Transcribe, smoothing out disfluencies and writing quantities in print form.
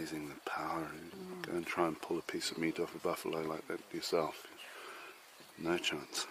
amazing, the power. Go and try and pull a piece of meat off a buffalo like that yourself. No chance.